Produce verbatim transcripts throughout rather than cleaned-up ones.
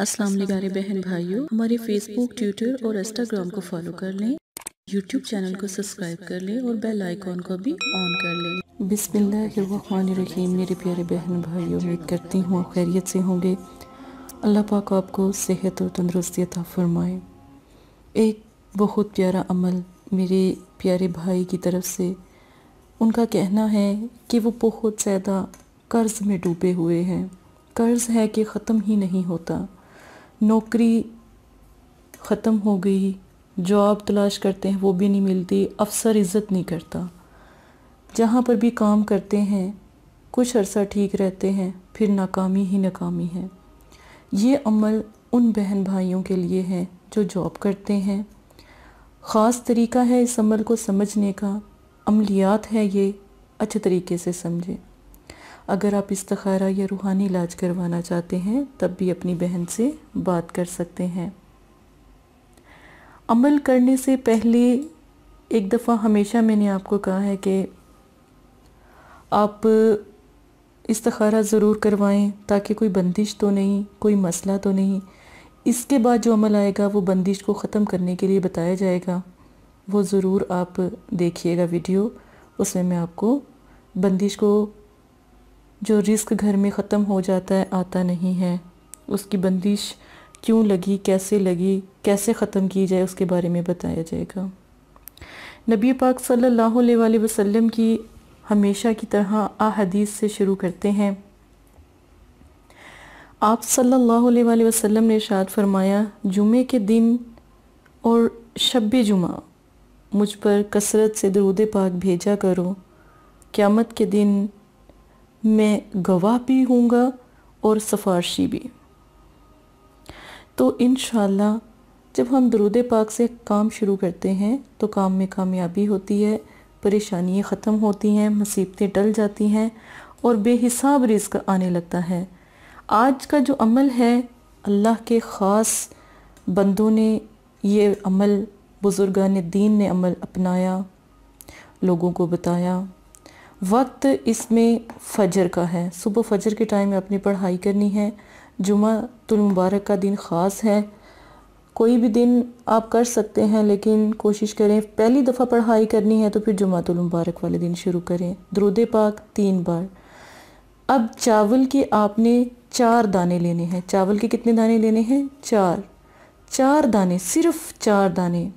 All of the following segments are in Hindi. अस्सलाम वालेकुम प्यारे बहन भाइयों, हमारे फेसबुक, ट्विटर और इंस्टाग्राम को फॉलो कर लें, यूट्यूब चैनल को सब्सक्राइब कर लें और बेल आइकॉन को भी ऑन कर लें। बिस्मिल्लाहिर्रहमानिर्रहीम। मेरे प्यारे बहन भाइयों, उम्मीद करती हूँ आप खैरियत से होंगे। अल्लाह पाक आपको सेहत और तंदुरुस्ती अता फरमाए। एक बहुत प्यारा अमल मेरे प्यारे भाई की तरफ से। उनका कहना है कि वो बहुत ज़्यादा कर्ज़ में डूबे हुए हैं। कर्ज़ है कि ख़त्म ही नहीं होता। नौकरी ख़त्म हो गई, जॉब तलाश करते हैं वो भी नहीं मिलती, अफसर इज़्ज़त नहीं करता। जहाँ पर भी काम करते हैं कुछ अरसा ठीक रहते हैं, फिर नाकामी ही नाकामी है। ये अमल उन बहन भाइयों के लिए है जो जॉब करते हैं। ख़ास तरीका है इस अमल को समझने का, अमलियात है ये, अच्छे तरीके से समझें। अगर आप इस्तिखारा या रूहानी इलाज करवाना चाहते हैं तब भी अपनी बहन से बात कर सकते हैं। अमल करने से पहले एक दफ़ा, हमेशा मैंने आपको कहा है कि आप इस्तिखारा ज़रूर करवाएं ताकि कोई बंदिश तो नहीं, कोई मसला तो नहीं। इसके बाद जो अमल आएगा वो बंदिश को ख़त्म करने के लिए बताया जाएगा। वो ज़रूर आप देखिएगा वीडियो, उसमें मैं आपको बंदिश को, जो रिस्क घर में ख़त्म हो जाता है, आता नहीं है, उसकी बंदिश क्यों लगी, कैसे लगी, कैसे ख़त्म की जाए, उसके बारे में बताया जाएगा। नबी पाक सल्लल्लाहु अलैहि वसल्लम की हमेशा की तरह अहदीस से शुरू करते हैं। आप सल्लल्लाहु अलैहि वसल्लम ने इरशाद फरमाया, जुमे के दिन और शब जुमा मुझ पर कसरत से दरूद पाक भेजा करो। क़यामत के दिन मैं गवाह भी हूँगा और सिफारशी भी। तो इंशाल्लाह जब हम दरूद पाक से काम शुरू करते हैं तो काम में कामयाबी होती है, परेशानियाँ ख़त्म होती हैं, मुसीबतें टल जाती हैं और बेहिसाब रिस्क आने लगता है। आज का जो अमल है, अल्लाह के ख़ास बंदों ने ये अमल, बुज़ुर्गान दीन ने अमल अपनाया, लोगों को बताया। वक्त इसमें फजर का है, सुबह फजर के टाइम में अपनी पढ़ाई करनी है। जुमातुल मुबारक का दिन ख़ास है। कोई भी दिन आप कर सकते हैं, लेकिन कोशिश करें पहली दफ़ा पढ़ाई करनी है तो फिर जुमातुल मुबारक वाले दिन शुरू करें। दुरूद पाक तीन बार। अब चावल के आपने चार दाने लेने हैं। चावल के कितने दाने लेने हैं? चार। चार दाने, सिर्फ़ चार दाने,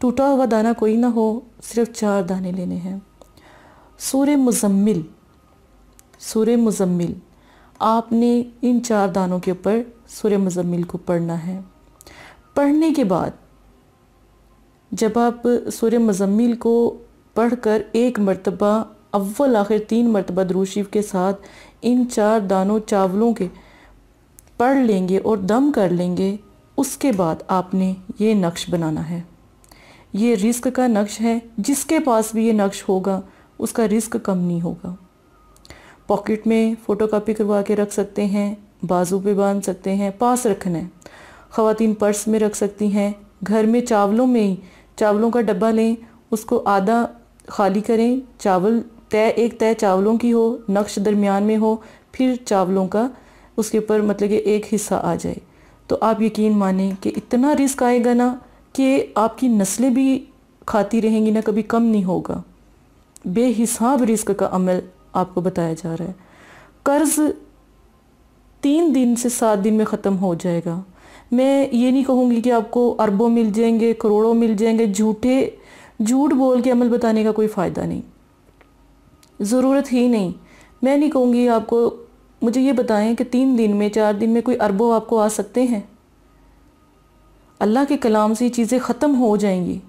टूटा हुआ दाना कोई ना हो, सिर्फ चार दाने लेने हैं। सूरह मुजम्मिल, सूरह मुजम्मिल आपने इन चार दानों के ऊपर सूरह मुजम्मिल को पढ़ना है। पढ़ने के बाद जब आप सूरह मुजम्मिल को पढ़कर एक मरतबा, अव्वल आखिर तीन मरतबा दुरूद शरीफ के साथ इन चार दानों चावलों के पढ़ लेंगे और दम कर लेंगे, उसके बाद आपने ये नक्श बनाना है। ये रिस्क का नक्श है। जिसके पास भी ये नक्श होगा उसका रिस्क कम नहीं होगा। पॉकेट में फ़ोटोकॉपी करवा के रख सकते हैं, बाजू पे बांध सकते हैं, पास रखना है। ख़वातीन पर्स में रख सकती हैं। घर में चावलों में ही, चावलों का डब्बा लें, उसको आधा खाली करें, चावल तय एक तय चावलों की हो, नक्श दरमियान में हो, फिर चावलों का उसके ऊपर मतलब कि एक हिस्सा आ जाए। तो आप यकीन मानें कि इतना रिस्क आएगा ना कि आपकी नस्लें भी खाती रहेंगी ना, कभी कम नहीं होगा। बेहिसाब रिस्क का अमल आपको बताया जा रहा है। कर्ज़ तीन दिन से सात दिन में ख़त्म हो जाएगा। मैं ये नहीं कहूँगी कि आपको अरबों मिल जाएंगे, करोड़ों मिल जाएंगे। झूठे झूठ बोल के अमल बताने का कोई फ़ायदा नहीं, ज़रूरत ही नहीं। मैं नहीं कहूँगी आपको, मुझे ये बताएं कि तीन दिन में, चार दिन में कोई अरबों आपको आ सकते हैं? अल्लाह के कलाम से ये चीज़ें ख़त्म हो जाएंगी।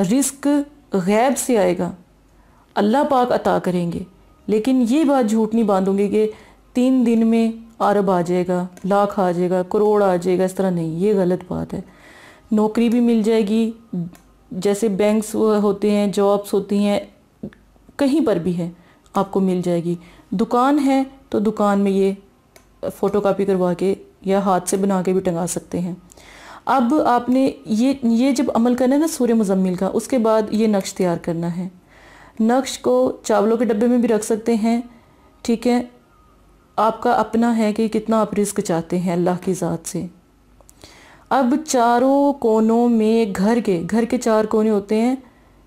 रिस्क गैब से आएगा, अल्लाह पाक अता करेंगे। लेकिन ये बात झूठ नहीं बांधूंगी कि तीन दिन में अरब आ जाएगा, लाख आ जाएगा, करोड़ आ जाएगा, इस तरह नहीं, ये गलत बात है। नौकरी भी मिल जाएगी, जैसे बैंक्स होते हैं, जॉब्स होती हैं, कहीं पर भी है आपको मिल जाएगी। दुकान है तो दुकान में ये फ़ोटोकॉपी करवा के या हाथ से बना के भी टंगा सकते हैं। अब आपने ये ये जब अमल करना है ना सूरह मुजम्मिल का, उसके बाद ये नक्श तैयार करना है। नक्श को चावलों के डब्बे में भी रख सकते हैं, ठीक है। आपका अपना है कि कितना आप रिस्क चाहते हैं अल्लाह की ज़ात से। अब चारों कोनों में घर के घर के चार कोने होते हैं,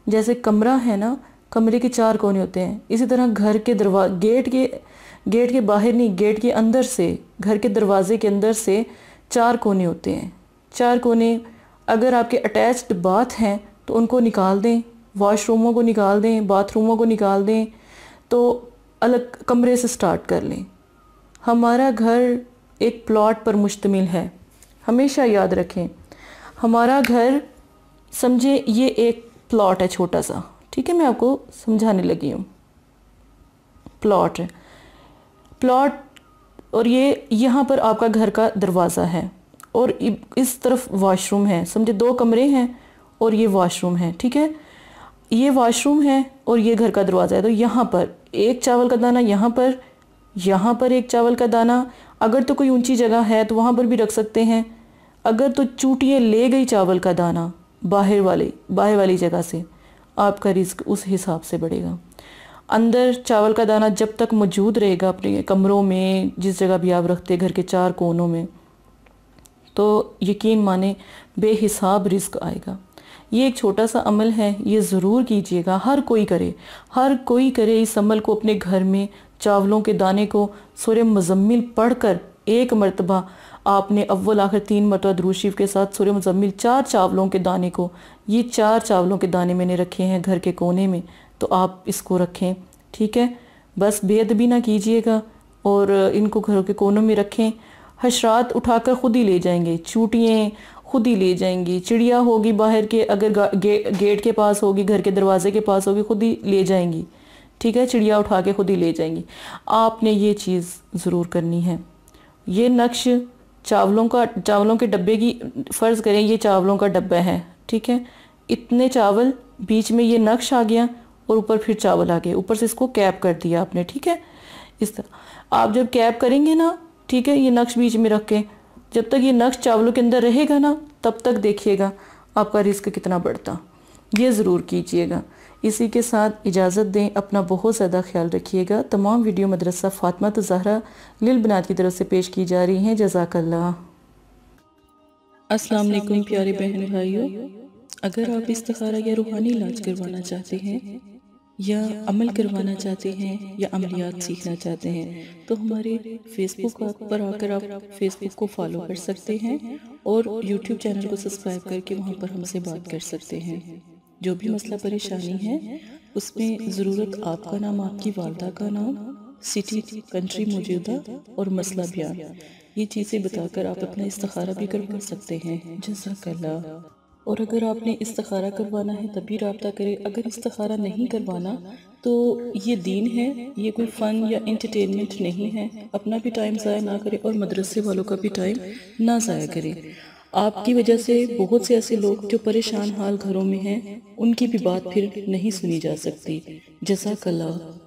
जैसे कमरा है ना, कमरे के चार कोने होते हैं, इसी तरह घर के दरवा गेट के गेट के बाहर नहीं, गेट के अंदर से, घर के दरवाजे के अंदर से चार कोने होते हैं। चार कोने अगर आपके अटैच्ड बाथ हैं तो उनको निकाल दें, वॉशरूमों को निकाल दें, बाथरूमों को निकाल दें, तो अलग कमरे से स्टार्ट कर लें। हमारा घर एक प्लॉट पर मुश्तमिल है, हमेशा याद रखें। हमारा घर समझे ये एक प्लॉट है छोटा सा, ठीक है, मैं आपको समझाने लगी हूँ। प्लॉट है, प्लॉट, और ये यहाँ पर आपका घर का दरवाज़ा है और इस तरफ वाशरूम है। समझे दो कमरे हैं और ये वाशरूम है, ठीक है, ये वाशरूम है और ये घर का दरवाज़ा है। तो यहाँ पर एक चावल का दाना, यहाँ पर यहाँ पर एक चावल का दाना, अगर तो कोई ऊंची जगह है तो वहाँ पर भी रख सकते हैं। अगर तो चूटिए ले गई चावल का दाना बाहर वाले बाहर वाली जगह से, आपका रिस्क उस हिसाब से बढ़ेगा। अंदर चावल का दाना जब तक मौजूद रहेगा अपने कमरों में, जिस जगह भी आप रखते घर के चार कोनों में, तो यकीन माने बेहिसाब रिस्क आएगा। ये एक छोटा सा अमल है, ये ज़रूर कीजिएगा, हर कोई करे, हर कोई करे इस अमल को। अपने घर में चावलों के दाने को सूरह मुजम्मिल पढ़कर एक मरतबा, आपने अव्वल आखिर तीन मरतबा दुरूद शरीफ के साथ सूरह मुजम्मिल, चार चावलों के दाने को, ये चार चावलों के दाने मैंने रखे हैं घर के कोने में, तो आप इसको रखें, ठीक है। बस बेअदबी ना कीजिएगा और इनको घरों के कोनों में रखें। हशरात उठाकर खुद ही ले जाएंगे, चूटियाँ खुद ही ले जाएंगी, चिड़िया होगी बाहर के, अगर गे, गेट के पास होगी, घर के दरवाजे के पास होगी, खुद ही ले जाएंगी, ठीक है, चिड़िया उठा के खुद ही ले जाएंगी। आपने ये चीज़ ज़रूर करनी है। ये नक्श चावलों का, चावलों के डब्बे की, फ़र्ज़ करें ये चावलों का डब्बा है, ठीक है, इतने चावल, बीच में ये नक्श आ गया और ऊपर फिर चावल आ गए, ऊपर से इसको कैप कर दिया आपने, ठीक है। इस तरह आप जब कैप करेंगे ना, ठीक है, ये नक्श बीच में रख के, जब तक ये नक्श चावलों के अंदर रहेगा ना, तब तक देखिएगा आपका रिस्क कितना बढ़ता। ये ज़रूर कीजिएगा। इसी के साथ इजाज़त दें, अपना बहुत ज़्यादा ख्याल रखिएगा। तमाम वीडियो मदरसा फातिमा ज़हरा लिल बनात की तरफ से पेश की जा रही हैं। जज़ाकल्लाह। अस्सलाम वालेकुम प्यारे बहन भाइयों, अगर आप इस्तिखारा या रूहानी इलाज करवाना चाहते हैं या अमल करवाना चाहते हैं या अमलियात सीखना चाहते हैं, तो हमारे फेसबुक पर आकर आप फेसबुक को फॉलो कर सकते हैं और यूट्यूब चैनल को सब्सक्राइब करके वहाँ पर हमसे बात कर सकते हैं। जो भी मसला परेशानी है उसमें ज़रूरत आपका नाम, आपकी वालदा का नाम, सिटी, कंट्री, मौजूदा और मसला बयान, ये चीज़ें बताकर आप अपना इस्तिखारा भी करवा सकते हैं। जज़ाकल्लाह। और अगर आपने इस्तिखारा करवाना है तभी रब्ता करें, अगर इस्तिखारा नहीं करवाना तो ये दीन है, ये कोई फ़न या इंटरटेनमेंट नहीं है। अपना भी टाइम ज़ाया ना करें और मदरसे वालों का भी टाइम ना ज़ाया करें। आपकी वजह से बहुत से ऐसे लोग जो परेशान हाल घरों में हैं, उनकी भी बात फिर नहीं सुनी जा सकती। जज़ाकल्लाह।